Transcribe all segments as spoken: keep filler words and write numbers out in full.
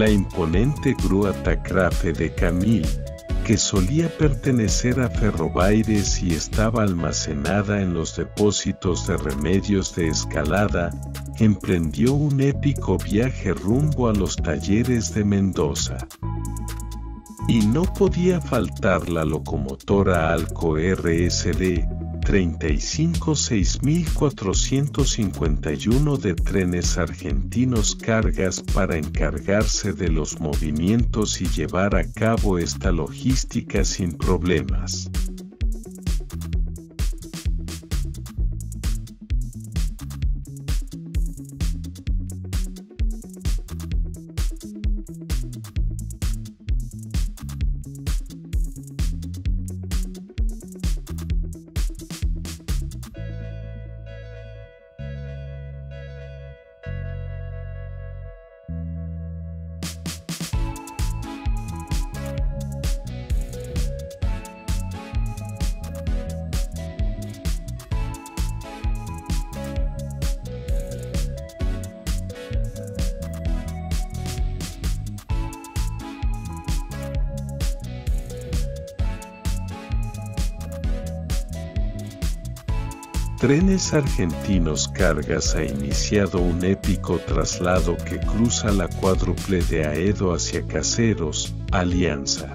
la imponente grúa Takraf E D K mil, que solía pertenecer a Ferrobaires y estaba almacenada en los depósitos de Remedios de Escalada, emprendió un épico viaje rumbo a los talleres de Mendoza. Y no podía faltar la locomotora Alco R S D treinta y cinco seis mil cuatrocientos cincuenta y uno de Trenes Argentinos Cargas para encargarse de los movimientos y llevar a cabo esta logística sin problemas. Trenes Argentinos Cargas ha iniciado un épico traslado que cruza la cuádruple de Haedo hacia Caseros, Alianza.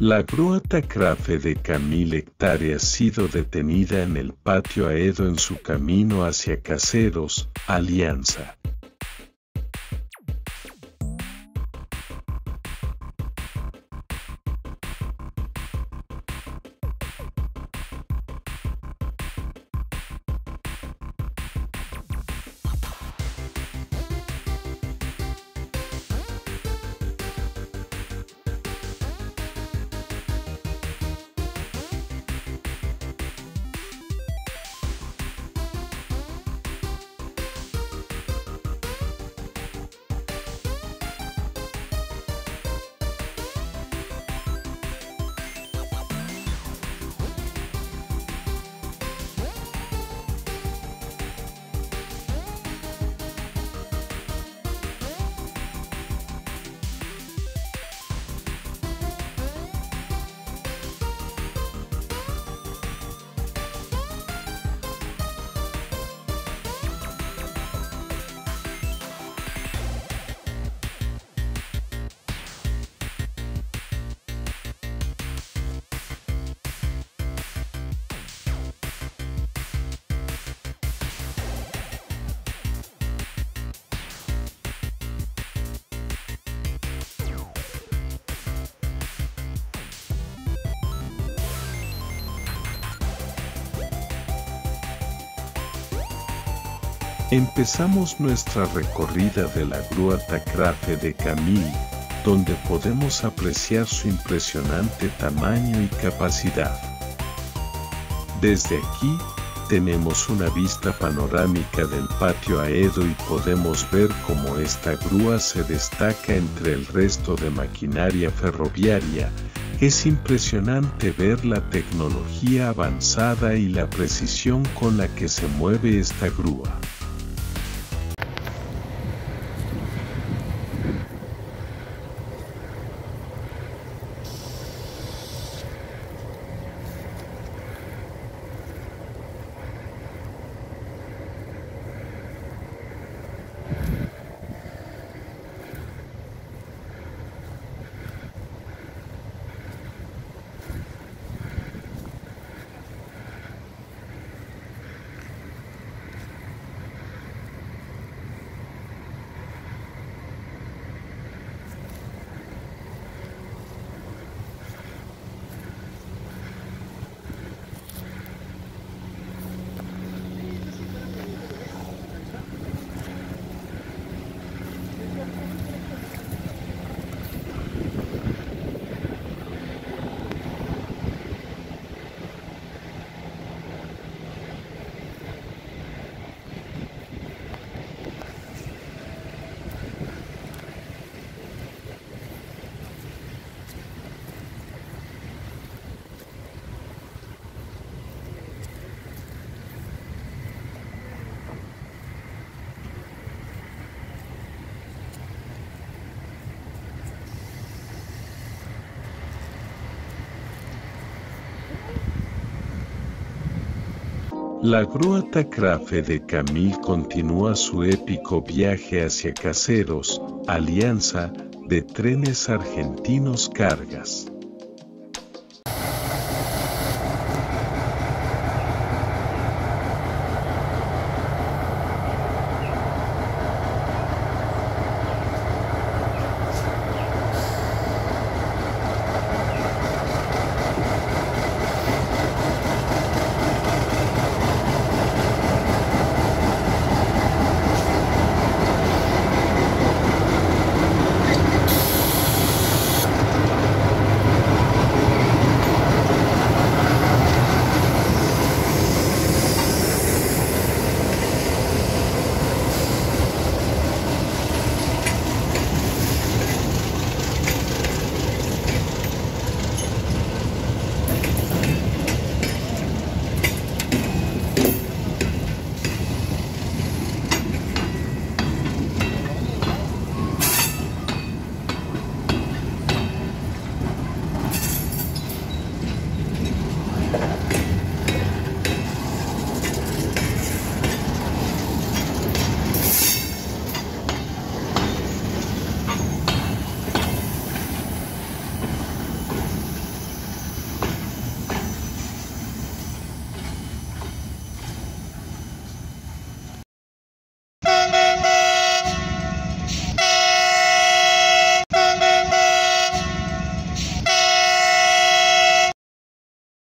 La grúa Takraf E D K mil hectáreas ha sido detenida en el patio Haedo en su camino hacia Caseros, Alianza. Empezamos nuestra recorrida de la grúa Takraf E D K mil, donde podemos apreciar su impresionante tamaño y capacidad. Desde aquí, Tenemos una vista panorámica del patio Haedo y podemos ver cómo esta grúa se destaca entre el resto de maquinaria ferroviaria. Es impresionante ver la tecnología avanzada y la precisión con la que se mueve esta grúa. La grúa Takraf E D K mil continúa su épico viaje hacia Caseros, alianza de Trenes Argentinos Cargas.